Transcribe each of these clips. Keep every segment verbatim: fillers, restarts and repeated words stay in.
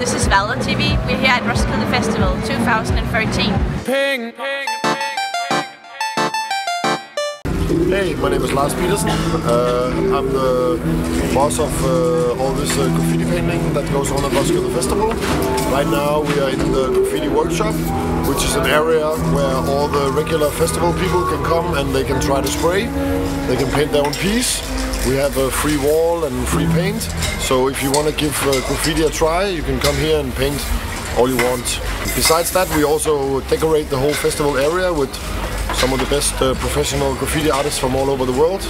This is Val on T V. We're here at Roskilde Festival twenty thirteen. Ping, ping, ping, ping. Hey, my name is Lars Pedersen. Uh, I'm the boss of uh, all this uh, graffiti painting that goes on at Roskilde Festival. Right now we are in the graffiti workshop, which is an area where all the regular festival people can come and they can try to spray. They can paint their own piece. We have a free wall and free paint, so if you want to give uh, graffiti a try, you can come here and paint all you want. Besides that, we also decorate the whole festival area with some of the best uh, professional graffiti artists from all over the world.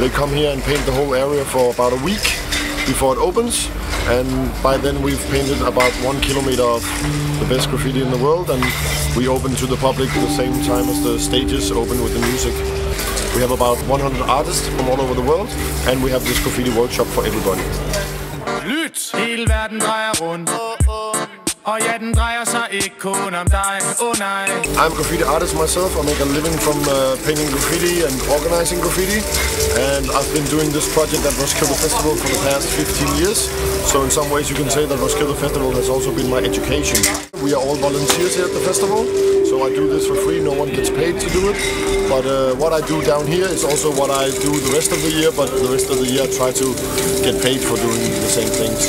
They come here and paint the whole area for about a week before it opens, and by then we've painted about one kilometer of the best graffiti in the world, and we open to the public at the same time as the stages open with the music. We have about one hundred artists from all over the world, and we have this graffiti workshop for everybody. Lyt! Hele verden drejer rundt. Og ja, den drejer sig ikke kun om dig. Oh nej. I'm a graffiti artist myself. I make a living from uh, painting graffiti and organizing graffiti. And I've been doing this project at Roskilde Festival for the past fifteen years. So in some ways you can say that Roskilde Festival has also been my education. We are all volunteers here at the festival. So I do this for free, no one gets paid to do it, but uh, what I do down here is also what I do the rest of the year, but the rest of the year I try to get paid for doing the same things.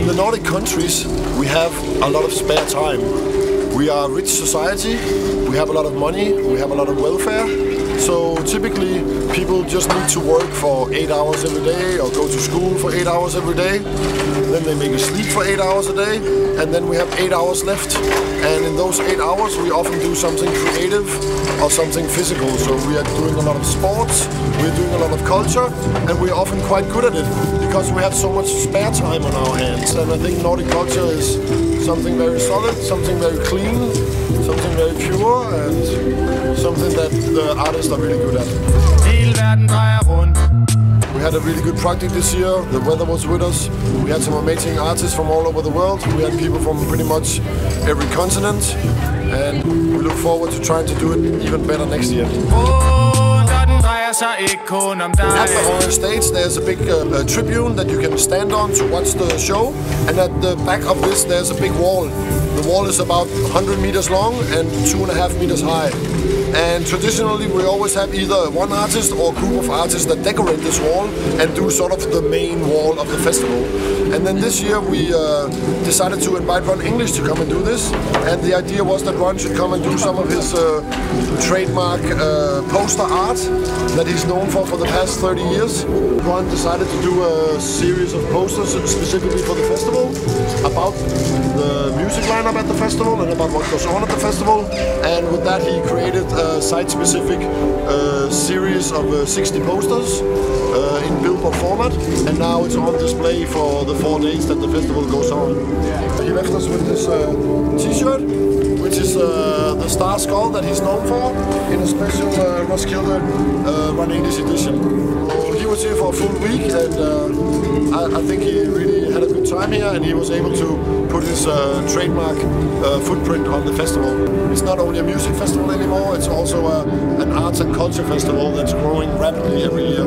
In the Nordic countries we have a lot of spare time. We are a rich society, we have a lot of money, we have a lot of welfare. So typically people just need to work for eight hours every day or go to school for eight hours every day. Then they maybe sleep for eight hours a day, and then we have eight hours left. And in those eight hours we often do something creative or something physical. So we are doing a lot of sports, we're doing a lot of culture, and we're often quite good at it because we have so much spare time on our hands. And I think Nordic culture is something very solid, something very clean, something very pure, and something that the artists are really good at. We had a really good project this year, the weather was with us, we had some amazing artists from all over the world, we had people from pretty much every continent, and we look forward to trying to do it even better next year. At the Orange Stage there's a big uh, uh, tribune that you can stand on to watch the show, and at the back of this there's a big wall. The wall is about one hundred meters long and two and a half meters high. And traditionally we always have either one artist or a group of artists that decorate this wall and do sort of the main wall of the festival. And then this year we uh, decided to invite Ron English to come and do this. And the idea was that Ron should come and do some of his uh, trademark uh, poster art that he's known for for the past thirty years. Ron decided to do a series of posters specifically for the festival about the music lineup at the festival and about what goes on at the festival. And with that he created a site-specific uh, series of uh, sixty posters uh, in billboard format, and now it's on display for the four days that the festival goes on. He left us with this uh, t-shirt, which is uh, the star skull that he's known for, in a special uh, Roskilde uh, Ron English edition. He was here for a full week, and uh, I, I think he really had a good time here, and he was able to put his uh, trademark uh, footprint on the festival. It's not only a music festival anymore, it's also a, an arts and culture festival that's growing rapidly every year.